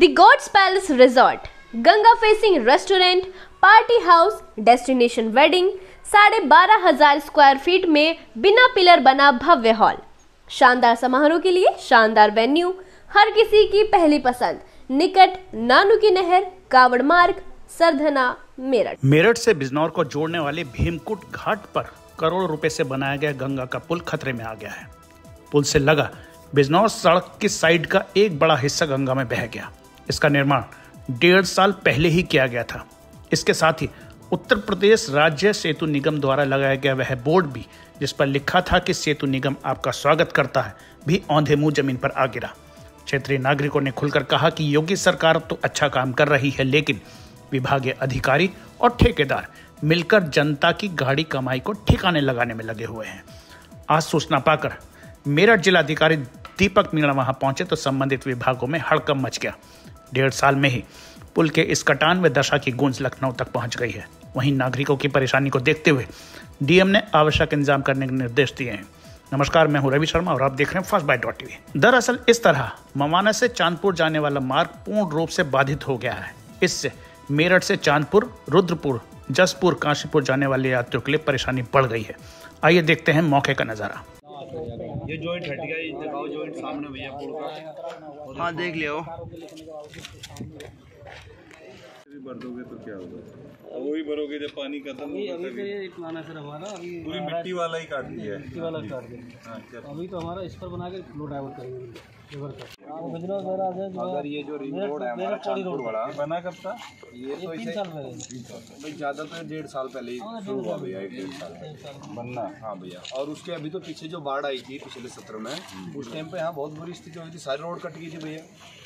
The gods palace resort, Ganga facing restaurant, party house, destination wedding, 12,500 square feet में बिना pillar बना भव्य hall, शानदार समारोह के लिए शानदार वेन्यू, हर किसी की पहली पसंद, निकट नानू की नहर, कावड़ मार्ग, सरधना, मेरठ। मेरठ से बिजनौर को जोड़ने वाले भीमकुंड घाट पर करोड़ रुपए से बनाया गया गंगा का पुल खतरे में आ गया है। पुल से लगा बिजनौर सड़क की साइड का एक बड़ा हिस्सा गंगा में बह गया। इसका निर्माण 1.5 साल पहले ही किया गया था। इसके साथ ही उत्तर प्रदेश राज्य सेतु निगम द्वारा लगाया गया वह बोर्ड भी, जिस पर लिखा था कि सेतु निगम आपका स्वागत करता है, भी औंधे मुंह जमीन पर आ गिरा। क्षेत्रीय नागरिकों ने खुलकर कहा कि योगी सरकार तो अच्छा काम कर रही है, लेकिन विभागीय अधिकारी और ठेकेदार मिलकर जनता की गाढ़ी कमाई को ठिकाने लगाने में लगे हुए हैं। आज सूचना पाकर मेरठ जिलाधिकारी दीपक मीणा वहां पहुंचे तो संबंधित विभागों में हड़कंप मच गया। 1.5 साल में ही पुल के इस कटान व दशा की गूंज लखनऊ तक पहुंच गई है। वहीं नागरिकों की परेशानी को देखते हुए डीएम ने आवश्यक इंतजाम करने के निर्देश दिए हैं। नमस्कार, मैं हूं रवि शर्मा और आप देख रहे हैं फर्स्ट बाइट.tv। दरअसल इस तरह मवाना से चांदपुर जाने वाला मार्ग पूर्ण रूप से बाधित हो गया है। इससे मेरठ से चांदपुर, रुद्रपुर, जसपुर, काशीपुर जाने वाले यात्रियों के लिए परेशानी बढ़ गई है। आइए देखते हैं मौके का नजारा। ये जॉइंट हट गया, ये दिखाओ जॉइंट सामने भैया पुल का। हाँ देख लियो, भरोगे तो क्या होगा, वही भरोगे जब पानी खत्म होगा। अभी तो ये इतना सर हमारा पूरी मिट्टी वाला ही काट दिया है, मिट्टी वाला काट दिया। अभी तो हमारा इस पर बना के फ्लो डाइवर्ट करेंगे। अगर ये जो रिंग रोड है हमारा चांदपुर वाला बना कब था, ये तो 3 साल पहले भाई, ज़्यादा तो 1.5 साल पहले ही शुरू हुआ भैया, 1.5 साल बनना। हाँ भैया, और उसके अभी तो पीछे जो बाढ़ आई थी पिछले सत्र में, उस टाइम पे यहाँ बहुत बुरी स्थिति हुई थी, सारी रोड कट गई थी भैया।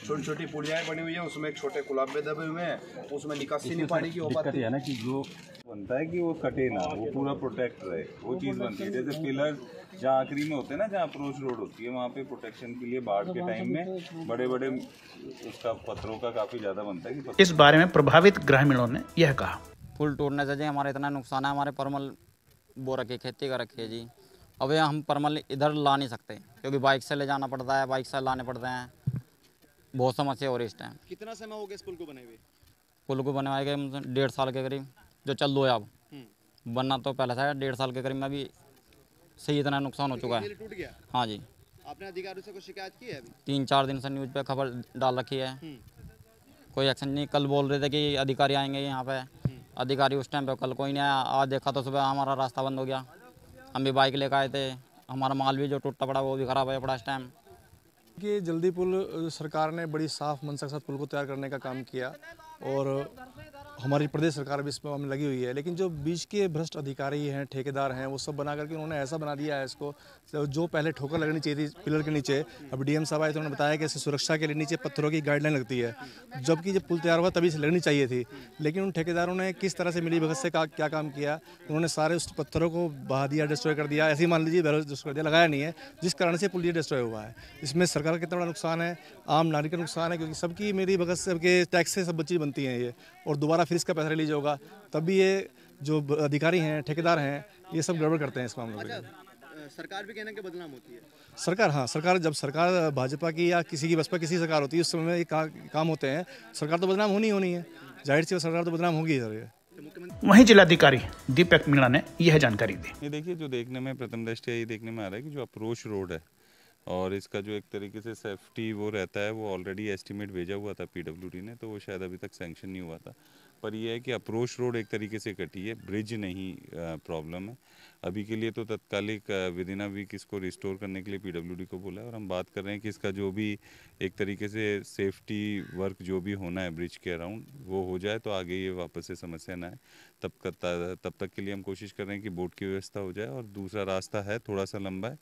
छोटी छोटी पुलियाएँ बनी हुई है, उसमें एक छोटे गुलाब में दबे हुए हैं, उसमें निकासी नहीं पानी की हो पाती है ना, कि जो बनता है कि वो कटे ना, वो पूरा प्रोटेक्ट रहे, वो चीज़ बनती है। जैसे पिलर जहाँ आखिरी में होते हैं ना, जहाँ अप्रोच रोड होती है, वहाँ पे प्रोटेक्शन के लिए बाढ़ के टाइम में बड़े बड़े उसका पत्थरों का काफ़ी ज़्यादा बनता है। इस बारे में प्रभावित ग्रामीणों ने यह कहा, पुल टूटने से जी हमारा इतना नुकसान है, हमारे परमल बो रखे, खेती का रखी है जी। अब हम परमल इधर ला नहीं सकते क्योंकि बाइक से ले जाना पड़ता है, बाइक से लाने पड़ते हैं, बहुत समस्या हो रही इस टाइम। कितना समय हो गया इस पुल को बने हुए? पुल को बनवाए गए 1.5 साल के करीब, जो चल दो है अब बनना तो पहले था। 1.5 साल के करीब में अभी सही इतना नुकसान हो चुका है, टूट गया। हाँ जी, आपने अधिकारियों से कुछ शिकायत की है? अभी 3-4 दिन से न्यूज़ पे खबर डाल रखी है, कोई एक्शन नहीं। कल बोल रहे थे कि अधिकारी आएंगे यहाँ पे, अधिकारी उस टाइम पे कल कोई नहीं आया। आज देखा तो सुबह हमारा रास्ता बंद हो गया, हम भी बाइक लेकर आए थे, हमारा माल भी जो टूटा पड़ा वो भी खराब है पड़ा इस टाइम। कि जल्दी पुल, सरकार ने बड़ी साफ मनसा के साथ पुल को तैयार करने का काम किया और हमारी प्रदेश सरकार भी इसमें हमें लगी हुई है, लेकिन जो बीच के भ्रष्ट अधिकारी हैं, ठेकेदार हैं, वो सब बना करके उन्होंने ऐसा बना दिया है इसको, जो पहले ठोकर लगनी चाहिए थी पिलर के नीचे। अब डीएम साहब आए तो उन्होंने बताया कि इसकी सुरक्षा के लिए नीचे पत्थरों की गाइडलाइन लगती है, जबकि जब पुल तैयार हुआ तभी इसे लगनी चाहिए थी। लेकिन उन ठेकेदारों ने किस तरह से मिली भगत से क्या काम किया, उन्होंने सारे उस पत्थरों को बहा दिया, डिस्ट्रॉय कर दिया, ऐसे ही मान लीजिए डिस्ट्रॉय कर दिया, लगाया नहीं है, जिस कारण से पुल ये डिस्ट्रॉय हुआ है। इसमें सरकार का कितना बड़ा नुकसान है, आम नागरिक का नुकसान है, क्योंकि सबकी मेरी भगत से, सबके टैक्स से सब चीज़ बनती हैं ये, और दोबारा फिर इसका पैसा रिलीज होगा। तब भी ये जो अधिकारी हैं, ठेकेदार हैं, ये सब गड़बड़ करते हैं इस मामले में। सरकार भी कहने के बदनाम होती है सरकार। हाँ, सरकार जब सरकार भाजपा की या किसी की, बसपा किसी सरकार होती है, उस समय में ये काम होते हैं। सरकार तो बदनाम होनी है, जाहिर सी सरकार तो बदनाम होगी सर। ये वहीं जिलाधिकारी दीपक मीणा ने यह जानकारी दी। ये देखिए, जो देखने में प्रथम दृष्टया ये देखने में आ रहा है कि जो अप्रोच रोड है और इसका जो एक तरीके से सेफ्टी वो रहता है, वो ऑलरेडी एस्टीमेट भेजा हुआ था पीडब्ल्यूडी ने, तो वो शायद अभी तक सैंक्शन नहीं हुआ था। पर यह है कि अप्रोच रोड एक तरीके से कटी है, ब्रिज नहीं प्रॉब्लम है। अभी के लिए तो तत्कालिक विदिन अ वीक इसको रिस्टोर करने के लिए पीडब्ल्यूडी को बोला है, और हम बात कर रहे हैं कि इसका जो भी एक तरीके से सेफ्टी वर्क जो भी होना है ब्रिज के अराउंड, वो हो जाए तो आगे ये वापस से समस्या ना आए। तब तक के लिए हम कोशिश कर रहे हैं कि बोट की व्यवस्था हो जाए, और दूसरा रास्ता है थोड़ा सा लंबा है,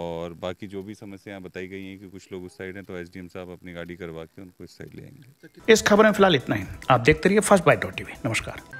और बाकी जो भी समस्याएं बताई गई हैं कि कुछ लोग उस साइड हैं, तो एसडीएम साहब अपनी गाड़ी करवा के उनको इस साइड ले आएंगे। इस खबर में फिलहाल इतना ही। आप देखते रहिए फर्स्ट बाइट.tv। नमस्कार।